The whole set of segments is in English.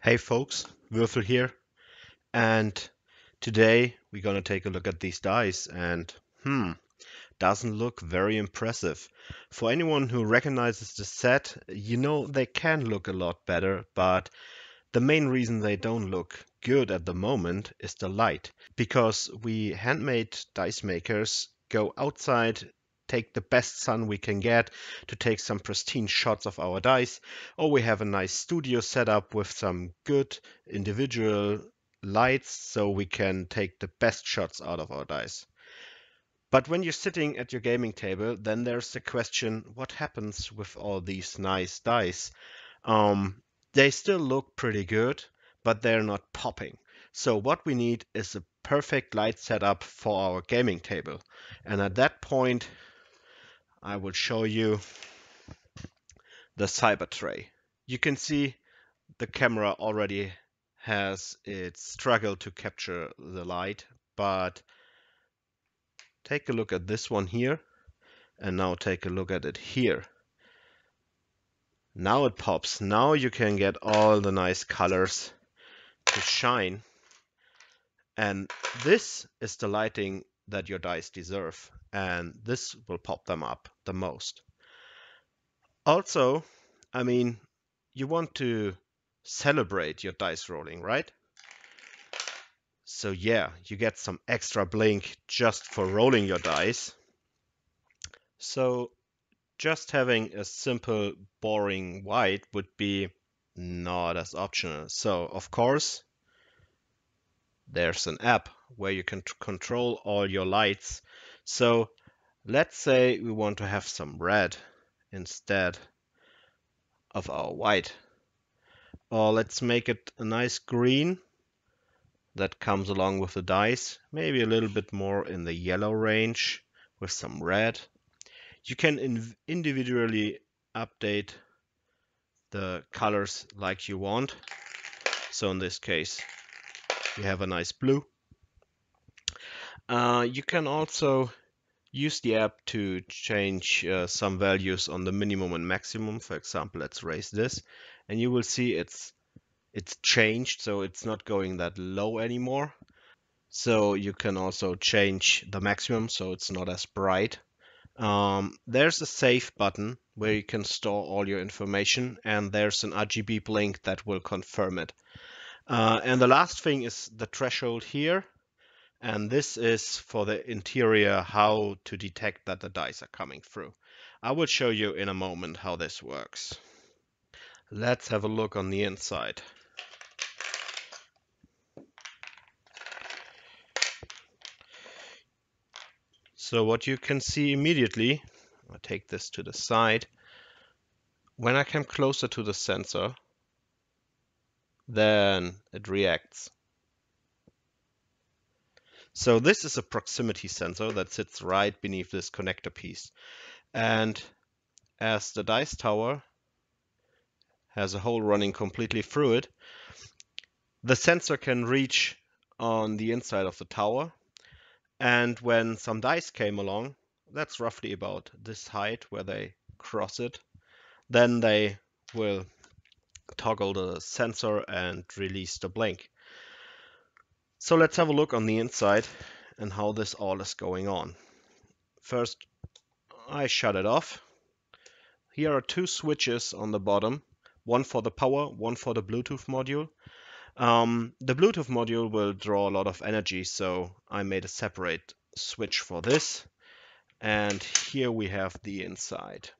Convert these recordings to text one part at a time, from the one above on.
Hey folks, Würfel here, and today we're gonna take a look at these dice and doesn't look very impressive. For anyone who recognizes the set, you know they can look a lot better, but the main reason they don't look good at the moment is the light. Because we handmade dice makers go outside, take the best sun we can get to take some pristine shots of our dice, or we have a nice studio set up with some good individual lights so we can take the best shots out of our dice. But when you're sitting at your gaming table, then there's the question, what happens with all these nice dice? They still look pretty good, but they're not popping. So what we need is a perfect light setup for our gaming table. And at that point, I will show you the Cyber Tray. You can see the camera already has its struggle to capture the light, but take a look at this one here, and now take a look at it here. Now it pops. Now you can get all the nice colors to shine, and this is the lighting that your dice deserve, and this will pop them up the most. Also, I mean, you want to celebrate your dice rolling, right? So yeah, you get some extra blink just for rolling your dice. So just having a simple, boring white would be not as optional. So of course, there's an app where you can control all your lights. So let's say we want to have some red instead of our white. Or let's make it a nice green that comes along with the dice. Maybe a little bit more in the yellow range with some red. You can individually update the colors like you want. So in this case, we have a nice blue. You can also use the app to change some values on the minimum and maximum. For example, let's raise this, and you will see it's changed, so it's not going that low anymore. So you can also change the maximum, so it's not as bright. There's a save button where you can store all your information, and there's an RGB blink that will confirm it. And the last thing is the threshold here, and this is for the interior, how to detect that the dice are coming through. I will show you in a moment how this works. Let's have a look on the inside. So what you can see immediately, I'll take this to the side. When I come closer to the sensor, then it reacts. So this is a proximity sensor that sits right beneath this connector piece. And as the dice tower has a hole running completely through it, the sensor can reach on the inside of the tower. And when some dice came along, that's roughly about this height where they cross it, then they will toggle the sensor and release the blink. So let's have a look on the inside and how this all is going on. First, I shut it off. Here are two switches on the bottom, one for the power, one for the Bluetooth module. The Bluetooth module will draw a lot of energy, so I made a separate switch for this. And here we have the inside.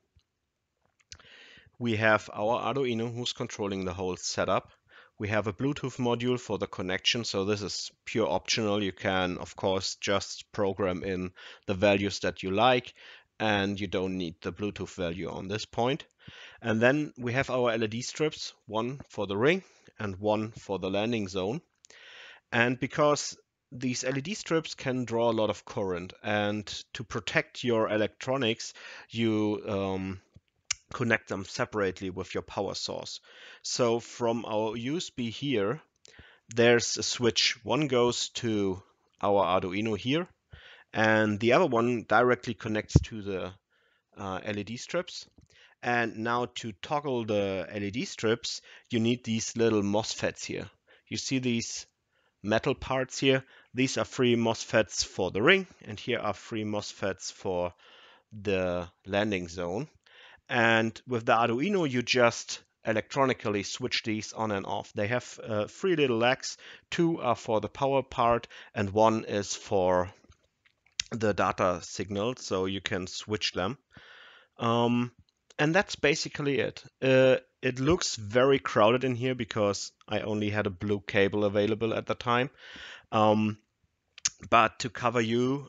We have our Arduino, who's controlling the whole setup. We have a Bluetooth module for the connection, so this is pure optional. You can, of course, just program in the values that you like, and you don't need the Bluetooth value on this point. And then we have our LED strips, one for the ring and one for the landing zone. And because these LED strips can draw a lot of current, and to protect your electronics, you connect them separately with your power source. So from our USB here, there's a switch. One goes to our Arduino here, and the other one directly connects to the LED strips. And now to toggle the LED strips, you need these little MOSFETs here. You see these metal parts here? These are 3 MOSFETs for the ring, and here are 3 MOSFETs for the landing zone. And with the Arduino, you just electronically switch these on and off. They have 3 little legs. 2 are for the power part, and 1 is for the data signal, so you can switch them. And that's basically it. It looks very crowded in here because I only had a blue cable available at the time. But to cover you,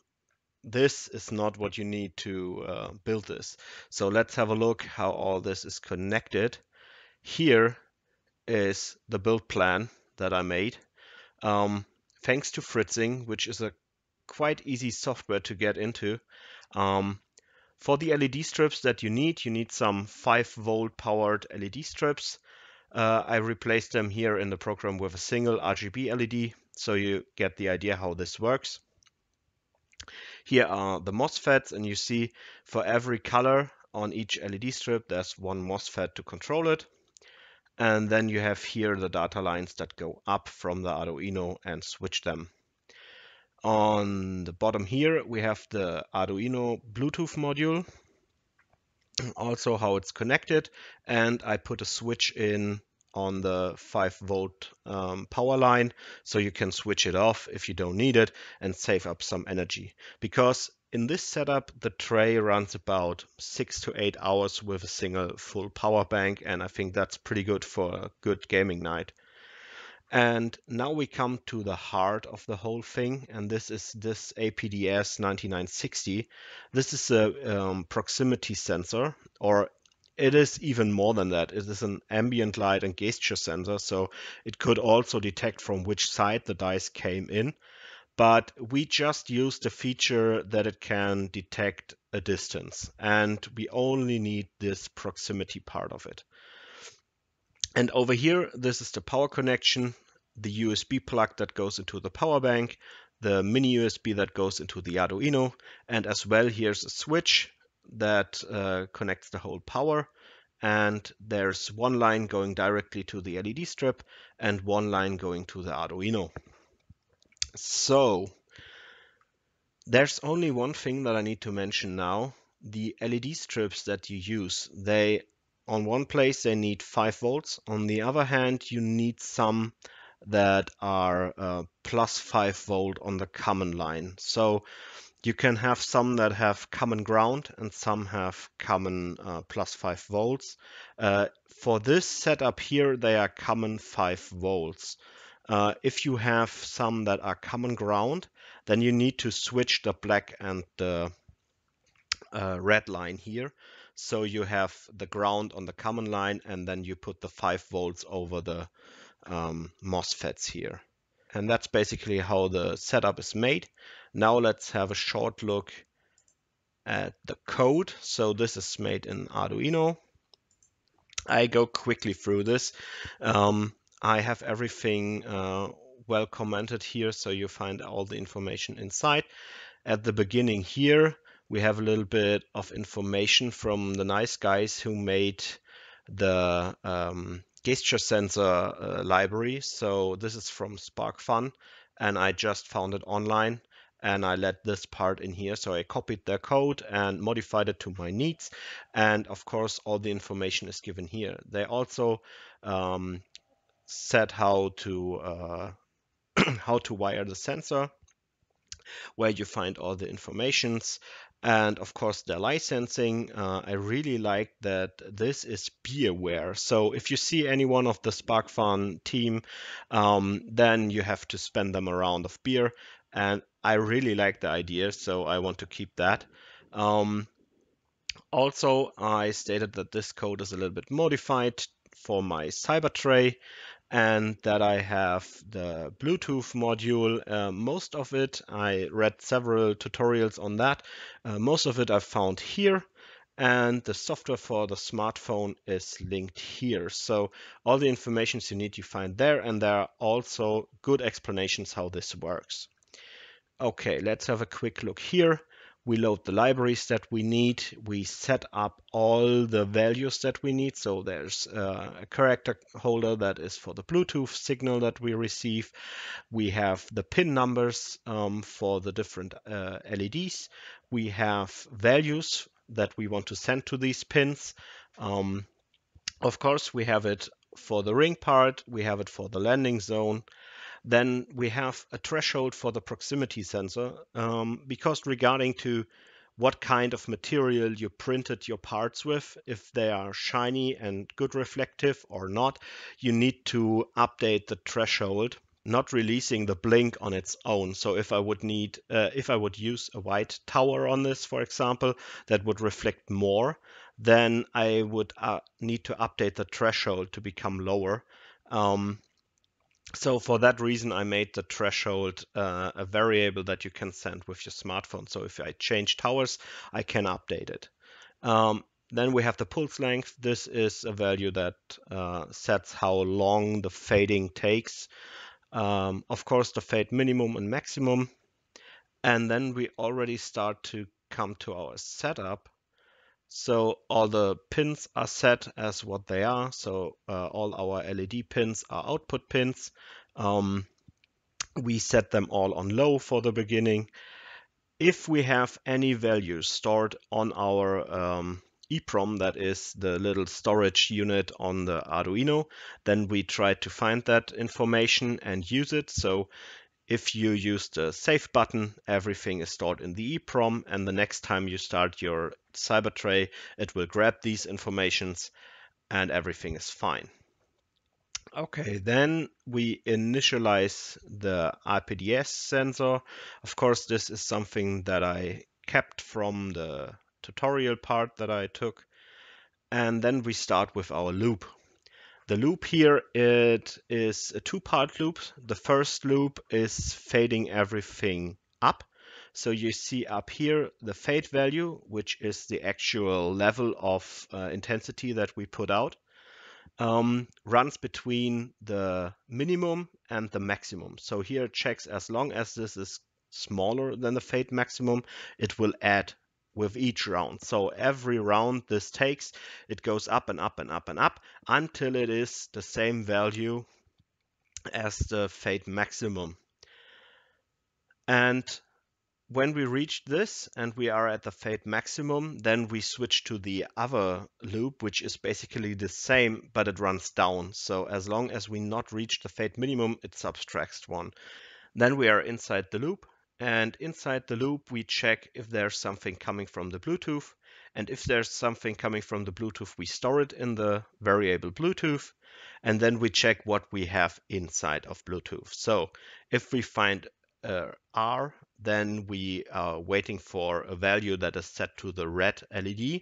this is not what you need to build this. So let's have a look how all this is connected. Here is the build plan that I made. Thanks to Fritzing, which is a quite easy software to get into. For the LED strips that you need some 5-volt powered LED strips. I replaced them here in the program with a single RGB LED, so you get the idea how this works. Here are the MOSFETs, and you see for every color on each LED strip, there's 1 MOSFET to control it. And then you have here the data lines that go up from the Arduino and switch them. On the bottom here, we have the Arduino Bluetooth module, also how it's connected, and I put a switch in on the 5-volt power line, so you can switch it off if you don't need it and save up some energy. Because in this setup, the tray runs about 6 to 8 hours with a single full power bank, and I think that's pretty good for a good gaming night. And now we come to the heart of the whole thing, and this is this APDS 9960. This is a proximity sensor, or it is even more than that. It is an ambient light and gesture sensor, so it could also detect from which side the dice came in. But we just used the feature that it can detect a distance, and we only need this proximity part of it. And over here, this is the power connection, the USB plug that goes into the power bank, the mini USB that goes into the Arduino, and as well here's a switch that connects the whole power. And there's 1 line going directly to the LED strip and 1 line going to the Arduino. So there's only 1 thing that I need to mention now. The LED strips that you use, they on one place they need 5 volts, on the other hand you need some that are plus 5 volt on the common line. So you can have some that have common ground and some have common plus 5 volts. For this setup here they are common 5 volts. If you have some that are common ground, then you need to switch the black and the red line here. So you have the ground on the common line, and then you put the 5 volts over the MOSFETs here. And that's basically how the setup is made. Now let's have a short look at the code. So this is made in Arduino. I go quickly through this. I have everything well commented here, so you find all the information inside. At the beginning here, we have a little bit of information from the nice guys who made the gesture sensor library. So this is from SparkFun, and I just found it online and I let this part in here. So I copied their code and modified it to my needs. And of course, all the information is given here. They also said how to wire the sensor, where you find all the informations. And of course the licensing, I really like that this is BeeAware. So if you see anyone of the SparkFun team, then you have to spend them a round of beer. And I really like the idea, so I want to keep that. Also, I stated that this code is a little bit modified for my Cyber Tray, and that I have the Bluetooth module. Most of it, I read several tutorials on that. Most of it I found here, and the software for the smartphone is linked here. So all the information you need you find there, and there are also good explanations how this works. Okay, let's have a quick look here. we load the libraries that we need, we set up all the values that we need. So there's a character holder that is for the Bluetooth signal that we receive. We have the pin numbers for the different LEDs. We have values that we want to send to these pins. Of course, we have it for the ring part, we have it for the landing zone. Then we have a threshold for the proximity sensor, because regarding to what kind of material you printed your parts with, if they are shiny and good reflective or not, you need to update the threshold, not releasing the blink on its own. So if I would need, if I would use a white tower on this, for example, that would reflect more, then I would need to update the threshold to become lower. So for that reason, I made the threshold a variable that you can send with your smartphone. So if I change towers, I can update it. Then we have the pulse length. This is a value that sets how long the fading takes. Of course, the fade minimum and maximum. And then we already start to come to our setup. So all the pins are set as what they are. So all our LED pins are output pins. We set them all on low for the beginning. If we have any values stored on our EEPROM, that is the little storage unit on the Arduino, then we try to find that information and use it. So if you use the save button, everything is stored in the EEPROM, and the next time you start your Cyber Tray, it will grab these informations and everything is fine. Okay, then we initialize the APDS sensor. Of course, this is something that I kept from the tutorial part that I took. And then we start with our loop. The loop here, it is a two-part loop. The first loop is fading everything up. So you see up here the fade value, which is the actual level of intensity that we put out, runs between the minimum and the maximum. So here it checks as long as this is smaller than the fade maximum, it will add with each round. So every round this takes, it goes up and up and up and up until it is the same value as the fade maximum. And when we reach this and we are at the fade maximum, then we switch to the other loop, which is basically the same, but it runs down. So as long as we not reach the fade minimum, it subtracts one. Then we are inside the loop. And inside the loop, we check if there's something coming from the Bluetooth. And if there's something coming from the Bluetooth, we store it in the variable Bluetooth. And then we check what we have inside of Bluetooth. So if we find R, then we are waiting for a value that is set to the red LED.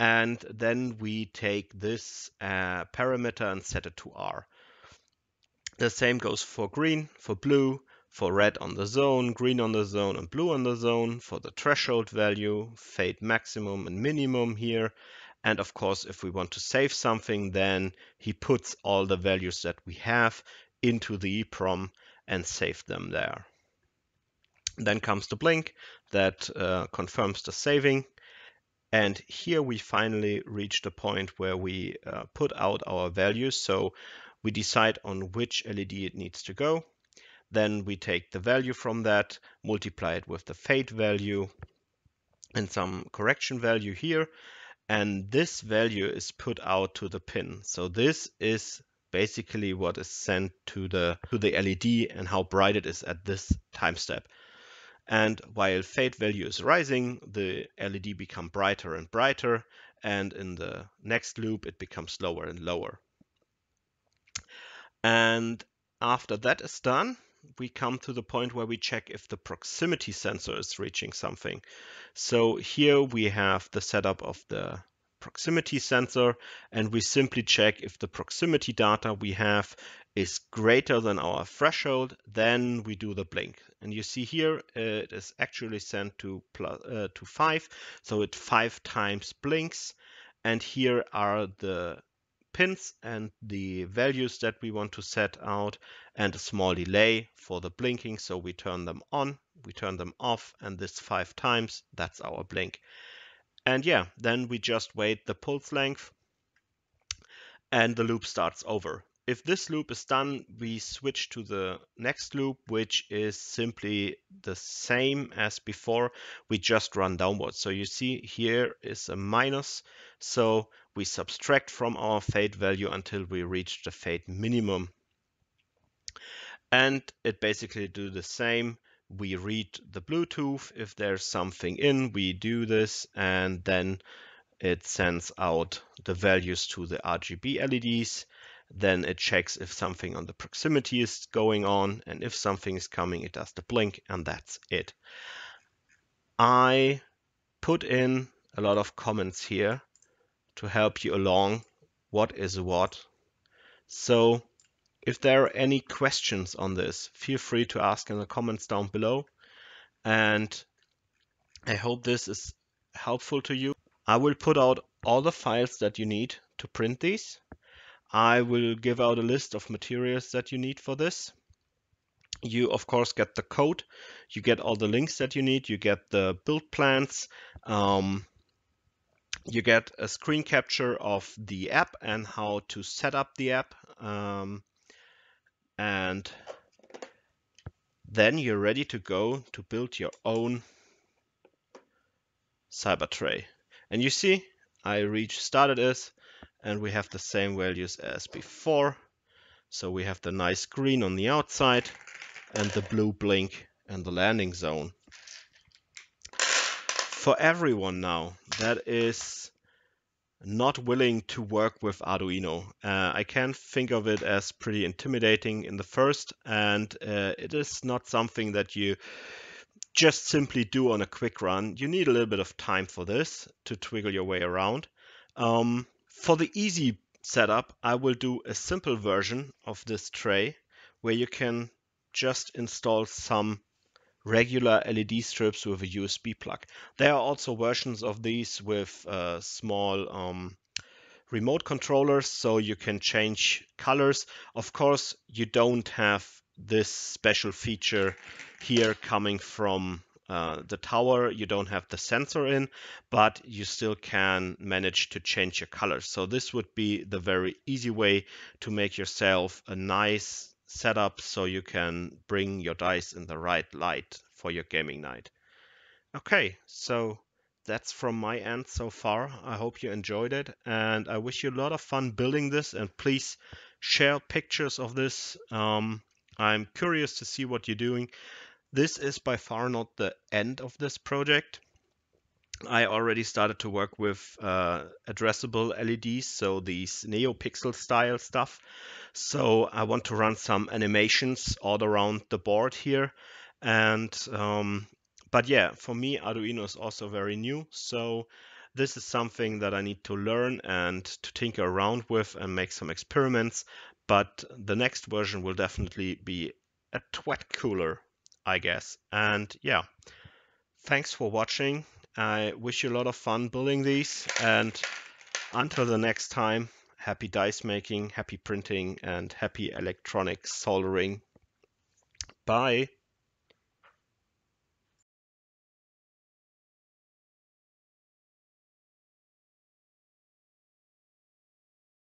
And then we take this parameter and set it to R. The same goes for green, for blue, for red on the zone, green on the zone, and blue on the zone, for the threshold value, fade maximum and minimum here. And of course, if we want to save something, then he puts all the values that we have into the EEPROM and save them there. Then comes the blink that confirms the saving. And here we finally reach the point where we put out our values. So we decide on which LED it needs to go. Then we take the value from that, multiply it with the fade value and some correction value here. And this value is put out to the pin. So this is basically what is sent to the LED and how bright it is at this time step. And while fade value is rising, the LED becomes brighter and brighter. And in the next loop, it becomes lower and lower. And after that is done, we come to the point where we check if the proximity sensor is reaching something. So here we have the setup of the proximity sensor, and we simply check if the proximity data we have is greater than our threshold, then we do the blink. And you see here, it is actually sent to 5, so it 5 times blinks. And here are the pins and the values that we want to set out, and a small delay for the blinking. So we turn them on, we turn them off, and this 5 times, that's our blink. And yeah, then we just wait the pulse length and the loop starts over. If this loop is done, we switch to the next loop, which is simply the same as before. We just run downwards. So you see here is a minus. So we subtract from our fade value until we reach the fade minimum. And it basically do the same. We read the Bluetooth. If there's something in, we do this, and then it sends out the values to the RGB LEDs. Then it checks if something on the proximity is going on, and if something is coming, it does the blink, and that's it. I put in a lot of comments here to help you along what is what. So if there are any questions on this, feel free to ask in the comments down below. And I hope this is helpful to you. I will put out all the files that you need to print these. I will give out a list of materials that you need for this. You of course get the code, you get all the links that you need, you get the build plans, you get a screen capture of the app and how to set up the app, and then you're ready to go to build your own Cyber Tray. And you see, I reach started as, and we have the same values as before. So we have the nice green on the outside and the blue blink and the landing zone. For everyone now that is not willing to work with Arduino, I can think of it as pretty intimidating in the first, and it is not something that you just simply do on a quick run. You need a little bit of time for this to twiggle your way around. For the easy setup, I will do a simple version of this tray where you can just install some regular LED strips with a USB plug. There are also versions of these with small remote controllers, so you can change colors. Of course, you don't have this special feature here coming from the tower. You don't have the sensor in, but you still can manage to change your colors. So this would be the very easy way to make yourself a nice setup so you can bring your dice in the right light for your gaming night. Okay, so that's from my end so far. I hope you enjoyed it, and I wish you a lot of fun building this, and please share pictures of this. I'm curious to see what you're doing. This is by far not the end of this project. I already started to work with addressable LEDs, so these NeoPixel style stuff. So I want to run some animations all around the board here. And but yeah, for me, Arduino is also very new. So this is something that I need to learn and to tinker around with and make some experiments. But the next version will definitely be a twat cooler, I guess. And yeah, thanks for watching. I wish you a lot of fun building these, and until the next time, happy dice making, happy printing, and happy electronic soldering. Bye.